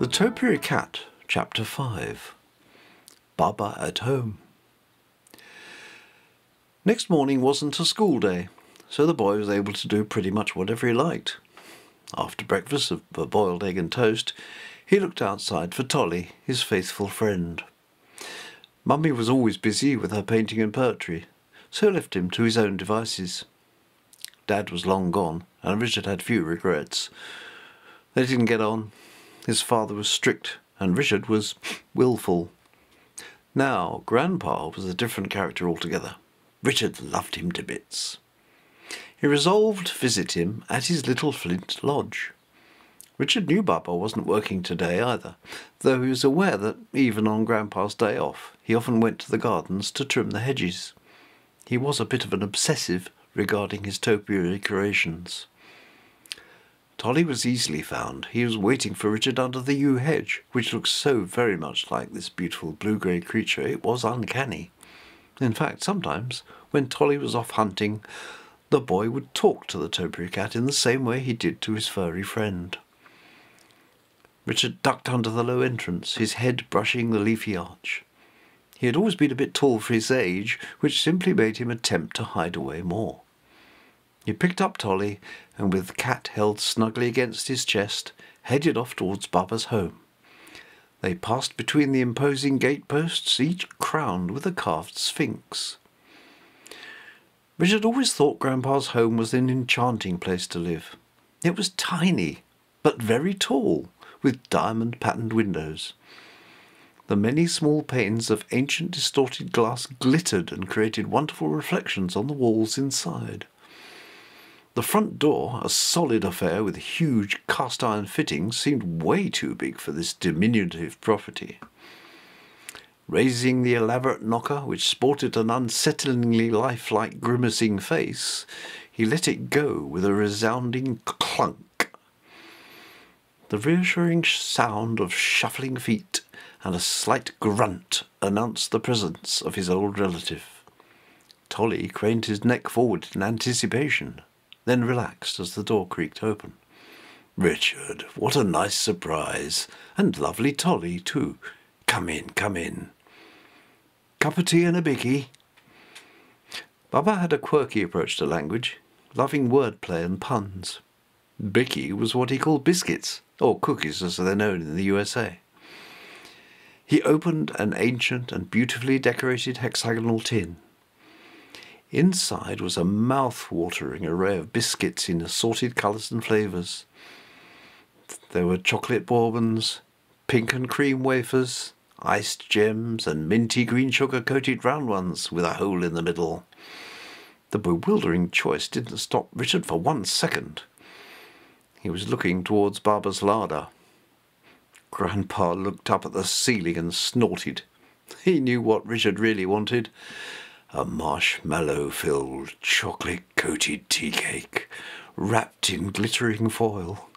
The Topiary Cat, Chapter 5. Baba at Home. Next morning wasn't a school day, so the boy was able to do pretty much whatever he liked. After breakfast of a boiled egg and toast, he looked outside for Tolly, his faithful friend. Mummy was always busy with her painting and poetry, so left him to his own devices. Dad was long gone, and Richard had few regrets. They didn't get on. His father was strict, and Richard was willful. Now, Grandpa was a different character altogether. Richard loved him to bits. He resolved to visit him at his little Flint Lodge. Richard knew Baba wasn't working today either, though he was aware that, even on Grandpa's day off, he often went to the gardens to trim the hedges. He was a bit of an obsessive regarding his topiary creations. Tolly was easily found. He was waiting for Richard under the yew hedge, which looked so very much like this beautiful blue-grey creature it was uncanny. In fact, sometimes, when Tolly was off hunting, the boy would talk to the topiary cat in the same way he did to his furry friend. Richard ducked under the low entrance, his head brushing the leafy arch. He had always been a bit tall for his age, which simply made him attempt to hide away more. He picked up Tolly, and with the cat held snugly against his chest, headed off towards Baba's home. They passed between the imposing gateposts, each crowned with a carved sphinx. Richard always thought Grandpa's home was an enchanting place to live. It was tiny, but very tall, with diamond-patterned windows. The many small panes of ancient distorted glass glittered and created wonderful reflections on the walls inside. The front door, a solid affair with huge cast-iron fittings, seemed way too big for this diminutive property. Raising the elaborate knocker, which sported an unsettlingly lifelike grimacing face, he let it go with a resounding clunk. The reassuring sound of shuffling feet and a slight grunt announced the presence of his old relative. Tolly craned his neck forward in anticipation, then relaxed as the door creaked open. "Richard, what a nice surprise! And lovely Tolly, too. Come in, come in. Cup of tea and a biggie." Baba had a quirky approach to language, loving wordplay and puns. Biggie was what he called biscuits, or cookies as they're known in the USA. He opened an ancient and beautifully decorated hexagonal tin. Inside was a mouth-watering array of biscuits in assorted colours and flavours. There were chocolate bourbons, pink and cream wafers, iced gems, and minty green sugar-coated round ones with a hole in the middle. The bewildering choice didn't stop Richard for 1 second. He was looking towards Baba's larder. Grandpa looked up at the ceiling and snorted. He knew what Richard really wanted. A marshmallow-filled, chocolate-coated tea cake, wrapped in glittering foil.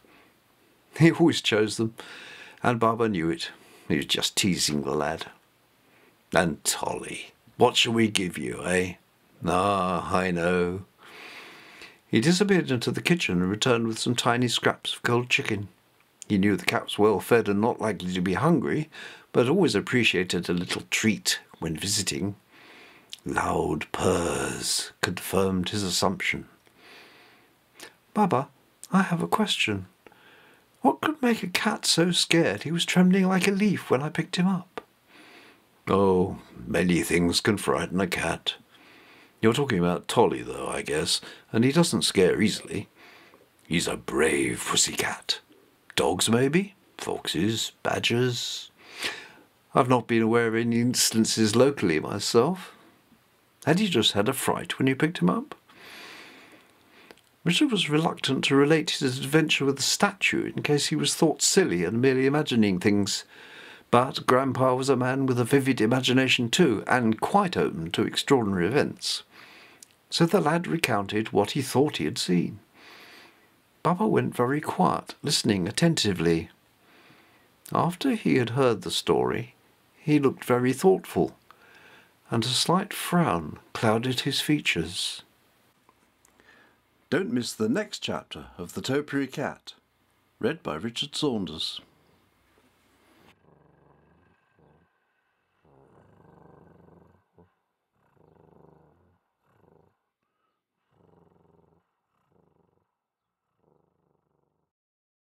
He always chose them, and Baba knew it. He was just teasing the lad. "And Tolly, what shall we give you, eh? Ah, I know." He disappeared into the kitchen and returned with some tiny scraps of cold chicken. He knew the cat was well-fed and not likely to be hungry, but always appreciated a little treat when visiting. Loud purrs confirmed his assumption. "Baba, I have a question. What could make a cat so scared he was trembling like a leaf when I picked him up?" "Oh, many things can frighten a cat. You're talking about Tolly, though, I guess, and he doesn't scare easily. He's a brave pussy cat. Dogs, maybe? Foxes? Badgers? I've not been aware of any instances locally myself. Had he just had a fright when you picked him up?" Richard was reluctant to relate his adventure with the statue in case he was thought silly and merely imagining things. But Grandpa was a man with a vivid imagination too, and quite open to extraordinary events. So the lad recounted what he thought he had seen. Baba went very quiet, listening attentively. After he had heard the story, he looked very thoughtful, and a slight frown clouded his features. Don't miss the next chapter of The Topiary Cat, read by Richard Saunders.